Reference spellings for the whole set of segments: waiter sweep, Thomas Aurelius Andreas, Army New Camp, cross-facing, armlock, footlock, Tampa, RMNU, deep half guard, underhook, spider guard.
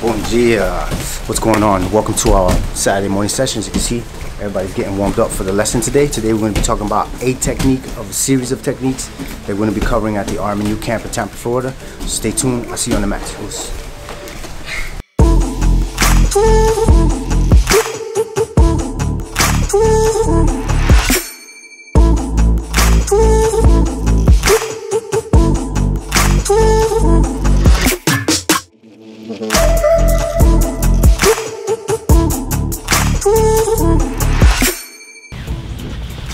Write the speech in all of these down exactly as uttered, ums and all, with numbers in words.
Bom dia. What's going on? Welcome to our Saturday morning session. As you can see, everybody's getting warmed up for the lesson today. Today we're going to be talking about a technique of a series of techniques that we're going to be covering at the Army New Camp in Tampa, Florida. So stay tuned. I'll see you on the match. Peace.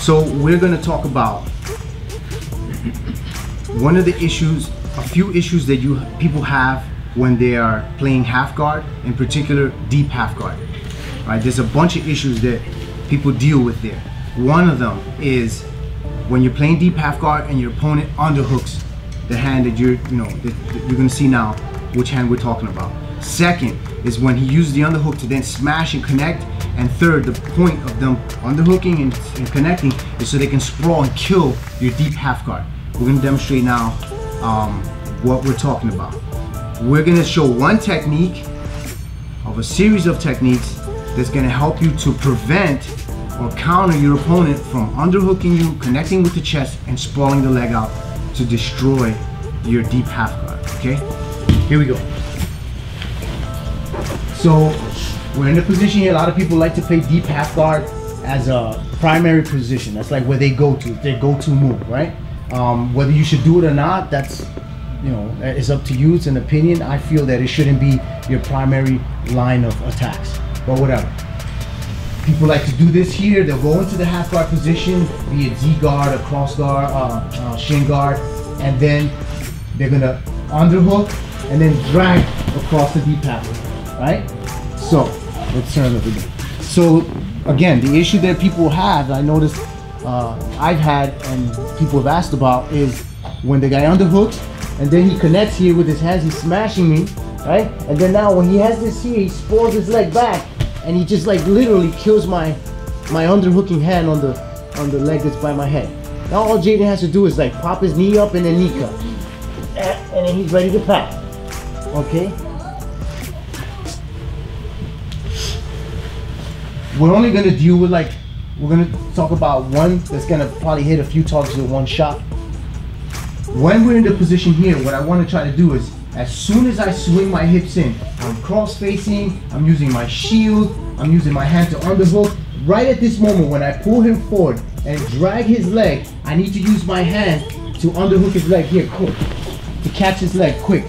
So we're going to talk about one of the issues, a few issues that you people have when they are playing half guard, in particular deep half guard. Right? There's a bunch of issues that people deal with there. One of them is when you're playing deep half guard and your opponent underhooks the hand that you're, you know, that, that you're going to see now which hand we're talking about. Second is when he uses the underhook to then smash and connect. And third, the point of them underhooking and, and connecting is so they can sprawl and kill your deep half guard. We're going to demonstrate now um, what we're talking about. We're going to show one technique of a series of techniques that's going to help you to prevent or counter your opponent from underhooking you, connecting with the chest, and sprawling the leg out to destroy your deep half guard. Okay? Here we go. So we're in a position here, a lot of people like to play deep half guard as a primary position. That's like where they go to, their go-to move, right? Um, whether you should do it or not, that's, you know, it's up to you, it's an opinion. I feel that it shouldn't be your primary line of attacks, but whatever. People like to do this here, they'll go into the half guard position, be it Z guard, a cross guard, uh, uh, shin guard, and then they're gonna underhook and then drag across the deep half guard, right? So let's turn it again. So again, the issue that people have, I noticed uh, I've had and people have asked about, is when the guy underhooks and then he connects here with his hands, he's smashing me, right? And then now when he has this here, he sprawls his leg back and he just like literally kills my my underhooking hand on the on the leg that's by my head. Now all Jaden has to do is like pop his knee up and then knee cut. And then he's ready to pass. Okay? We're only going to deal with like, we're going to talk about one that's going to probably hit a few targets with one shot. When we're in the position here, what I want to try to do is, as soon as I swing my hips in, I'm cross-facing, I'm using my shield, I'm using my hand to underhook. Right at this moment, when I pull him forward and drag his leg, I need to use my hand to underhook his leg here quick, to catch his leg quick.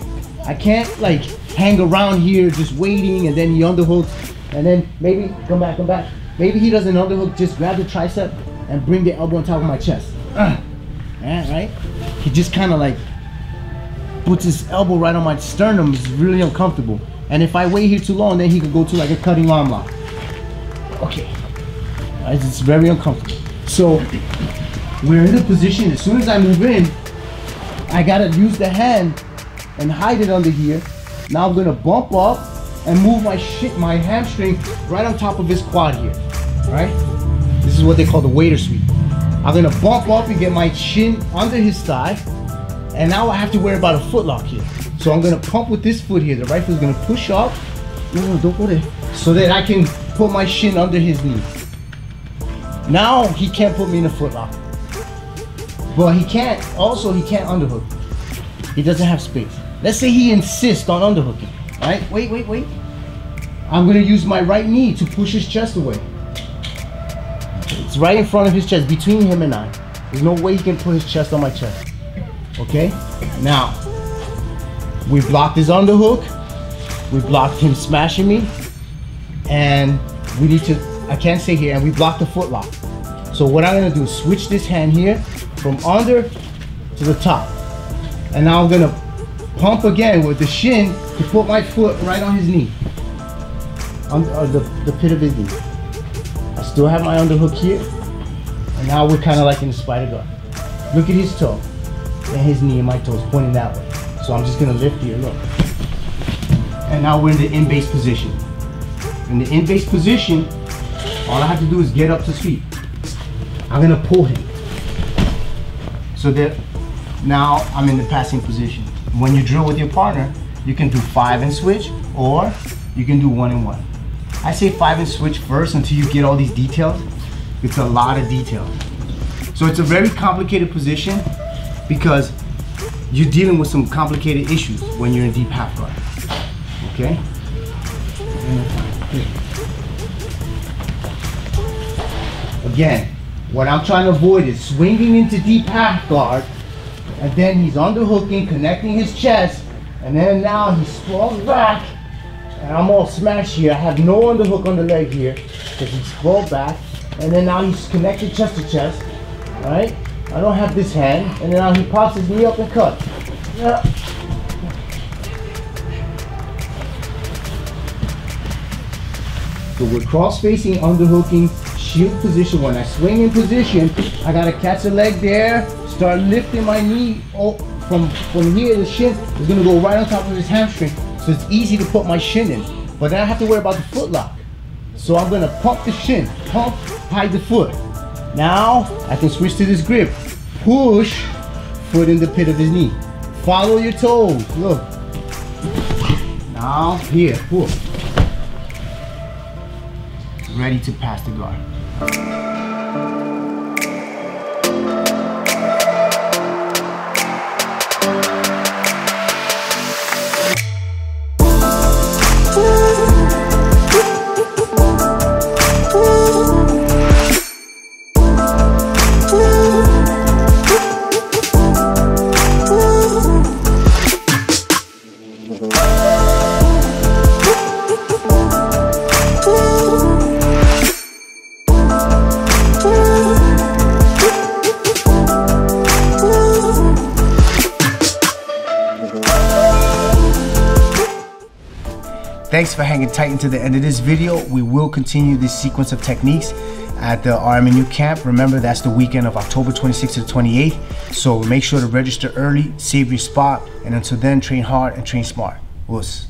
I can't like hang around here just waiting and then he underhooks. And then maybe, come back, come back. Maybe he doesn't underhook, just grab the tricep and bring the elbow on top of my chest. Uh, right? He just kind of like puts his elbow right on my sternum. It's really uncomfortable. And if I wait here too long, then he could go to like a cutting arm lock. Okay. Right, it's very uncomfortable. So we're in a position, as soon as I move in, I gotta use the hand and hide it under here. Now I'm gonna bump up and move my shit, my hamstring right on top of his quad here, right? This is what they call the waiter sweep. I'm gonna bump up and get my chin under his thigh, and now I have to worry about a footlock here. So I'm gonna pump with this foot here. The right foot's gonna push up, no, no, don't go there, so that I can put my shin under his knee. Now he can't put me in a footlock. But he can't, also he can't underhook. He doesn't have space. Let's say he insists on underhooking. Right? Wait, wait, wait. I'm gonna use my right knee to push his chest away. It's right in front of his chest, between him and I. There's no way he can put his chest on my chest. Okay? Now, we blocked his underhook. We blocked him smashing me. And we need to, I can't stay here, and we blocked the footlock. So what I'm gonna do is switch this hand here from under to the top. And now I'm gonna pump again with the shin to put my foot right on his knee, on uh, the, the pit of his knee. I still have my underhook here, and now we're kind of like in the spider guard. Look at his toe, and his knee and my toes pointing that way. So I'm just gonna lift here, look. And now we're in the in base position. In the in base position, all I have to do is get up to sweep. I'm gonna pull him, so that now I'm in the passing position. When you drill with your partner, you can do five and switch, or you can do one and one. I say five and switch first until you get all these details. It's a lot of detail. So it's a very complicated position because you're dealing with some complicated issues when you're in deep half guard. Okay? Again, what I'm trying to avoid is swinging into deep half guard, and then he's underhooking, connecting his chest, and then now he sprawls back, and I'm all smashed here. I have no underhook on the leg here, because he sprawled back, and then now he's connected chest to chest, right? I don't have this hand, and then now he pops his knee up and cuts. Yeah. So we're cross-facing, underhooking, shield position. When I swing in position, I gotta catch the leg there, start lifting my knee up from, from here. The shin is gonna go right on top of his hamstring, so it's easy to put my shin in. But then I have to worry about the foot lock. So I'm gonna pump the shin, pump, hide the foot. Now I can switch to this grip. Push, foot in the pit of his knee. Follow your toes, look. Now here, pull. Ready to pass the guard. Thanks for hanging tight until the end of this video. We will continue this sequence of techniques at the R M N U camp. Remember, that's the weekend of October twenty-sixth to the twenty-eighth. So make sure to register early, save your spot, and until then, train hard and train smart. Wuss.